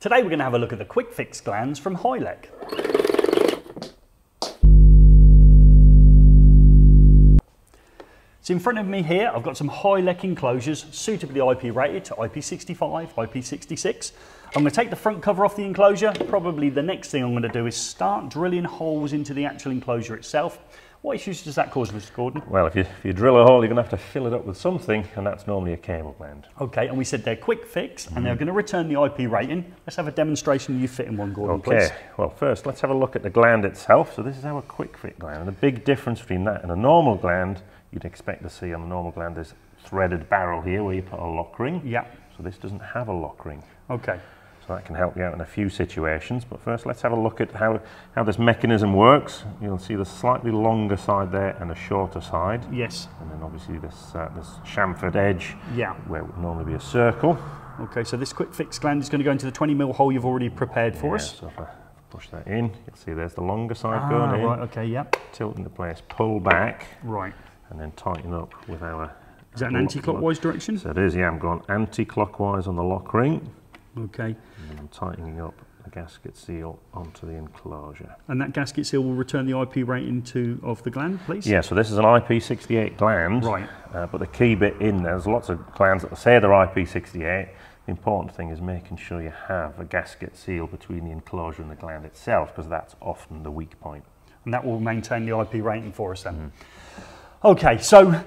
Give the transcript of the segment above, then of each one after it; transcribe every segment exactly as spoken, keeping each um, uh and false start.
Today we're going to have a look at the Kwik Fix glands from Hylec. So in front of me here I've got some Hylec enclosures suitably I P rated to I P sixty-five, I P sixty-six. I'm going to take the front cover off the enclosure. Probably the next thing I'm going to do is start drilling holes into the actual enclosure itself. What issues does that cause, Mister Gordon? Well, if you, if you drill a hole, you're going to have to fill it up with something, and that's normally a cable gland. Okay, and we said they're Kwik Fix, and mm. they're going to return the I P rating. Let's have a demonstration of you fitting one, Gordon, okay. please. Okay, well, first, let's have a look at the gland itself. So this is our Kwik Fix gland, and the big difference between that and a normal gland you'd expect to see on a normal gland is threaded barrel here where you put a lock ring. Yeah. So this doesn't have a lock ring. Okay. So that can help you out in a few situations, but first let's have a look at how, how this mechanism works. You'll see the slightly longer side there and a shorter side. Yes. And then obviously this, uh, this chamfered edge, yeah, where it would normally be a circle. Okay, so this Kwik Fix gland is going to go into the twenty mil hole you've already prepared for yeah, us. So if I push that in, you'll see there's the longer side ah, going in. Right, okay, yep. Tilt into place, pull back. Right. And then tighten up with our... Is that an anti-clockwise direction? So it is, yeah, I'm going anti-clockwise on the lock ring. Okay. And I'm tightening up the gasket seal onto the enclosure. And that gasket seal will return the I P rating to, of the gland, please? Yeah, so this is an I P sixty-eight gland. Right. Uh, but the key bit in there, there's lots of glands that say they're I P sixty-eight. The important thing is making sure you have a gasket seal between the enclosure and the gland itself, because that's often the weak point. And that will maintain the I P rating for us then. Mm. Okay, so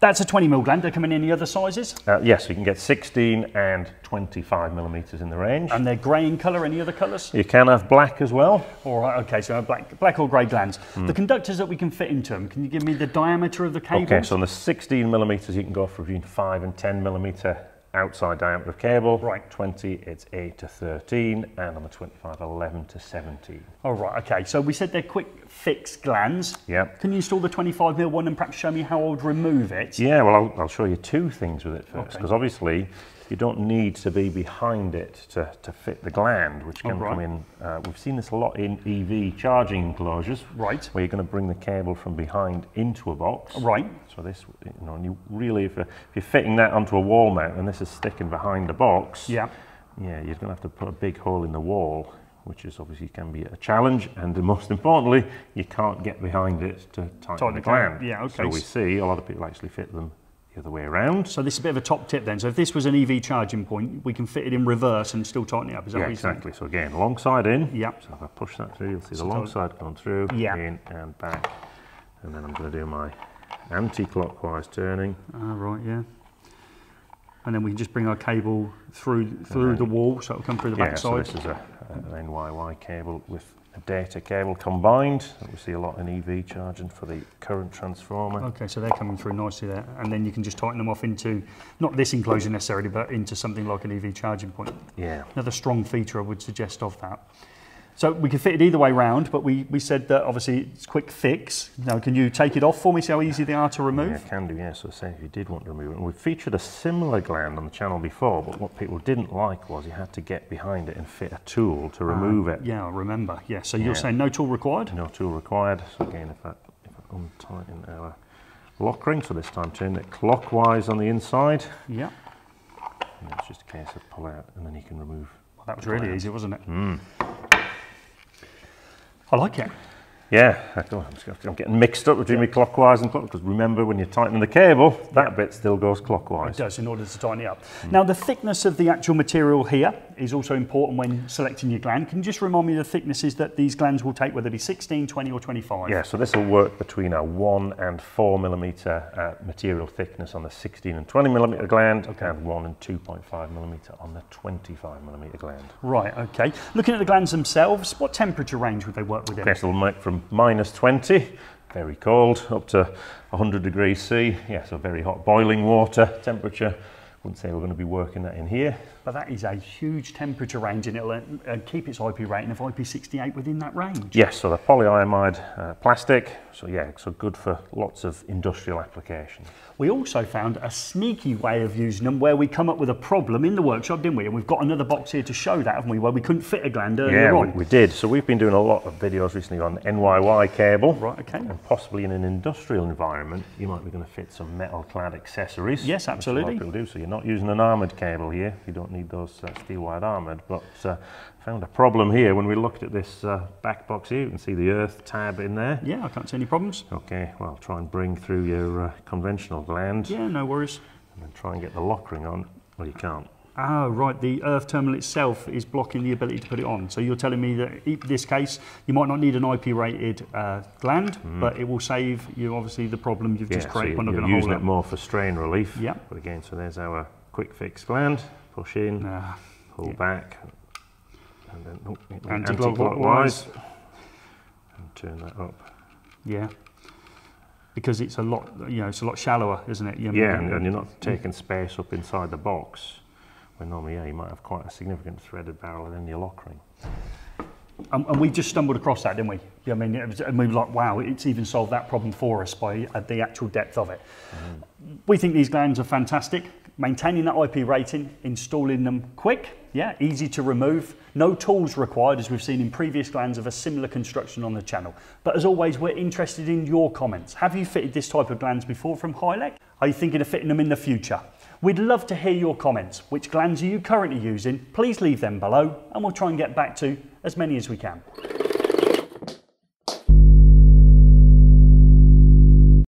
that's a twenty mil gland. They're coming in the other sizes? Uh, yes, you can get sixteen and twenty-five millimetres in the range. And they're grey in colour, any other colours? You can have black as well. All right, okay, so black, black or grey glands. Mm. The conductors that we can fit into them, can you give me the diameter of the cables? Okay, so on the sixteen millimetres you can go for between five and ten millimetre outside diameter of cable. Right. twenty, it's eight to thirteen, and on the twenty-five, eleven to seventeen. All right, okay, so we said they're Kwik Fix glands. Yeah. Can you install the twenty-five mil one and perhaps show me how I would remove it? Yeah, well, I'll, I'll show you two things with it first, because okay. obviously you don't need to be behind it to, to fit the gland, which can right. come in. Uh, we've seen this a lot in E V charging enclosures, right? Where you're going to bring the cable from behind into a box, right? So this, you know, and you really, if you're, if you're fitting that onto a wall mount and this is sticking behind the box, yeah, yeah, you're going to have to put a big hole in the wall, which is obviously can be a challenge, and most importantly, you can't get behind it to tighten, tighten the gland. Can. Yeah, okay. So we see a lot of people actually fit them the other way around. So this is a bit of a top tip then. So if this was an E V charging point, we can fit it in reverse and still tighten it up. Is that yeah, what exactly. So again, long side in. Yep. So if I push that through, you'll see so the long side going through, yeah. in and back. And then I'm going to do my anti-clockwise turning. Ah, right, yeah. And then we can just bring our cable through through then, the wall, so it'll come through the yeah, back side. So this is a, an N Y Y cable with a data cable combined, that we see a lot in E V charging for the current transformer. Okay, so they're coming through nicely there, and then you can just tighten them off into, not this enclosure necessarily, but into something like an E V charging point. Yeah. Another strong feature I would suggest of that. So we can fit it either way round, but we, we said that obviously it's Kwik Fix. Now can you take it off for me, see how easy they are to remove? Yeah, I can do, yeah, so say if you did want to remove it. And we featured a similar gland on the channel before, but what people didn't like was you had to get behind it and fit a tool to remove uh, it. Yeah, I remember, yeah. So yeah. you're saying no tool required? No tool required. So again, if I, if I untighten our lock ring, so this time turn it clockwise on the inside. Yeah. And it's just a case of pull out and then you can remove. Well, that was really easy, wasn't it? Mm. I like it. Yeah, I'm getting mixed up between yeah. me clockwise and clockwise, because remember when you're tightening the cable, that yeah. bit still goes clockwise. It does, in order to tighten it up. Mm. Now the thickness of the actual material here is also important when selecting your gland. Can you just remind me of the thicknesses that these glands will take, whether it be sixteen, twenty or twenty-five? Yeah, so this will work between a one and four millimetre uh, material thickness on the sixteen and twenty millimetre gland, okay. and one and two point five millimetre on the twenty-five millimetre gland. Right, okay. Looking at the glands themselves, what temperature range would they work within? Okay, so we'll make from minus twenty, very cold, up to one hundred degrees C, yeah, so very hot boiling water temperature. Wouldn't say we're going to be working that in here. But that is a huge temperature range, and it'll uh, keep its I P rating of I P sixty-eight within that range. Yes, so the polyimide uh, plastic, so yeah, so good for lots of industrial applications. We also found a sneaky way of using them where we come up with a problem in the workshop, didn't we? And we've got another box here to show that, haven't we, where we couldn't fit a gland earlier yeah, on. Yeah, we, we did. So we've been doing a lot of videos recently on N Y Y cable. Right, okay. And possibly in an industrial environment, you might be going to fit some metal-clad accessories. Yes, absolutely. Which a lot of people do, so you're not using an armoured cable here. You don't need those uh, steel wide armoured, but uh, found a problem here when we looked at this uh, back box here. You can see the earth tab in there. Yeah, I can't see any problems. Okay, well, try and bring through your uh, conventional gland. Yeah, no worries. And then try and get the lock ring on. Well, you can't. Ah, right, the earth terminal itself is blocking the ability to put it on. So you're telling me that in this case, you might not need an I P rated uh, gland, mm. but it will save you, obviously, the problem you've yeah, just created. So you're, you're using it more for strain relief. Yeah. But again, so there's our Kwik Fix gland. Push in, uh, pull yeah. back, and then oh, anti-clockwise. And turn that up. Yeah. Because it's a lot, you know, it's a lot shallower, isn't it? You're yeah, and, and you're not taking space up inside the box. When normally, yeah, you might have quite a significant threaded barrel and then your lock ring. Um, and we just stumbled across that, didn't we? Yeah, I mean, it was, and we were like, wow, it's even solved that problem for us by uh, the actual depth of it. Mm. We think these glands are fantastic. Maintaining that I P rating, installing them quick, yeah, easy to remove, no tools required, as we've seen in previous glands of a similar construction on the channel. But as always, we're interested in your comments. Have you fitted this type of glands before from Hylec? Are you thinking of fitting them in the future? We'd love to hear your comments. Which glands are you currently using? Please leave them below and we'll try and get back to as many as we can.